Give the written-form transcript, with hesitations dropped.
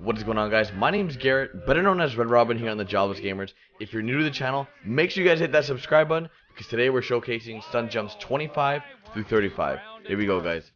What is going on, guys? My name is Garrett, better known as Red Robin, here on the Jobless Gamers. If you're new to the channel, make sure you guys hit that subscribe button, because today we're showcasing stun jumps 25 through 35. Here we go, guys.